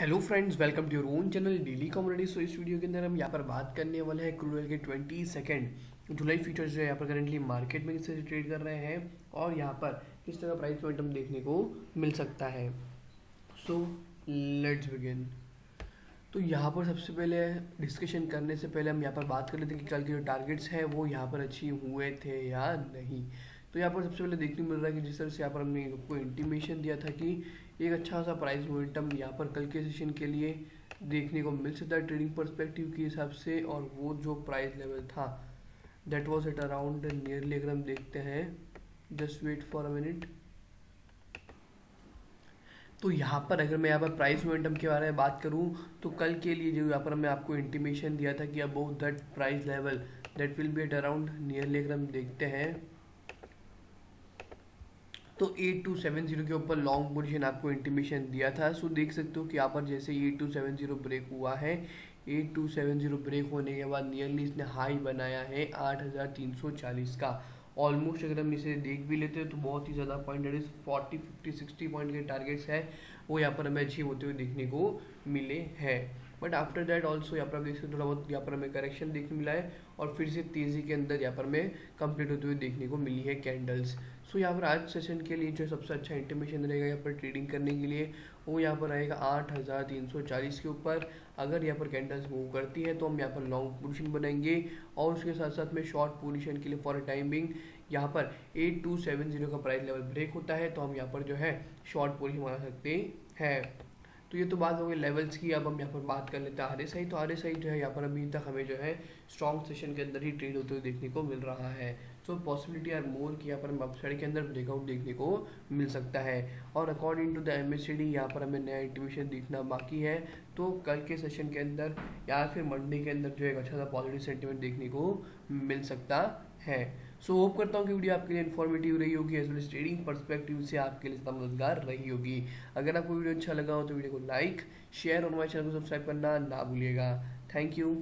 Hello friends, welcome to your own channel daily commodity. So इस video के अंदर हम यहाँ पर बात करने वाले हैं क्रूड ऑयल के 22 जुलाई फीचर्स जो है यहाँ पर करेंटली मार्केट में किससे ट्रेड कर रहे हैं और यहाँ पर किस तरह प्राइस मोमेंटम देखने को मिल सकता है। So let's begin. तो यहाँ पर सबसे पहले डिस्कशन करने से पहले हम यहाँ पर बात कर लेते हैं कि कल के जो टारगेट्स हैं वो यहाँ पर अचीव हुए थे या नहीं। तो यहाँ पर सबसे पहले देखने मिल रहा है कि जिस तरह से यहाँ पर हमने आपको इंटीमेशन दिया था कि एक अच्छा सा प्राइस मोमेंटम यहाँ पर कल के सेशन के लिए देखने को मिल सकता है ट्रेडिंग पर्सपेक्टिव के हिसाब से, और वो जो प्राइस लेवल था that was at around nearly, अगर हम देखते हैं, just wait for a minute. तो यहाँ पर अगर मैं यहाँ पर प्राइस मोमेंटम के बारे में बात करूँ तो कल के लिए जो यहाँ पर हमने आपको इंटीमेशन दिया था कि above that price level that will be at around nearly, अगर हम देखते हैं, तो 8270 के ऊपर लॉन्ग पोजिशन आपको इंटीमेशन दिया था। सो देख सकते हो कि यहाँ पर जैसे 8270 ब्रेक हुआ है, 8270 ब्रेक होने के बाद नियरली इसने हाई बनाया है 8340 का। ऑलमोस्ट अगर हम इसे देख भी लेते हैं तो बहुत ही ज़्यादा पॉइंट, डेट इज 40, 50, 60 पॉइंट के टारगेट्स हैं वो यहाँ पर हमें अचीव होते हुए देखने को मिले हैं। बट आफ्टर दैट ऑल्सो यहाँ पर आप देख सकते हो थोड़ा बहुत यहाँ पर हमें करेक्शन देखने मिला है और फिर से तेज़ी के अंदर यहाँ पर हमें कंप्लीट होते हुए देखने को मिली है कैंडल्स। सो यहाँ पर आज सेशन के लिए जो सबसे अच्छा इंटीमेशन रहेगा यहाँ पर ट्रेडिंग करने के लिए वो यहाँ पर रहेगा 8340 के ऊपर। अगर यहाँ पर कैंडल्स मूव करती है तो हम यहाँ पर लॉन्ग पोजिशन बनाएंगे और उसके साथ साथ में शॉर्ट पोजिशन के लिए फॉर टाइमिंग यहाँ पर 8270 का प्राइस लेवल ब्रेक होता है तो हम यहाँ पर जो है शॉर्ट पोजिशन बना सकते हैं। तो ये तो बात हो गई लेवल्स की। अब हम यहाँ पर बात कर लेते हैं RSI। तो RSI जो है यहाँ पर अभी तक हमें जो है स्ट्रॉन्ग सेशन के अंदर ही ट्रेड होते हुए देखने को मिल रहा है। सो पॉसिबिलिटी आर मोर कि यहाँ पर हमें अपसाइड के अंदर ब्रेकआउट देखने को मिल सकता है। और अकॉर्डिंग टू द MACD यहाँ पर हमें नया इंटीमेशन देखना बाकी है, तो कल के सेशन के अंदर या फिर मंडे के अंदर जो है अच्छा सा पॉजिटिव सेंटिमेंट देखने को मिल सकता है। सो होप करता हूँ कि वीडियो आपके लिए इन्फॉर्मेटिव रही होगी, as well as trading perspective से आपके लिए इतना मददगार रही होगी। अगर आपको वीडियो अच्छा लगा हो तो वीडियो को लाइक, शेयर और हमारे चैनल को सब्सक्राइब करना ना भूलिएगा। Thank you.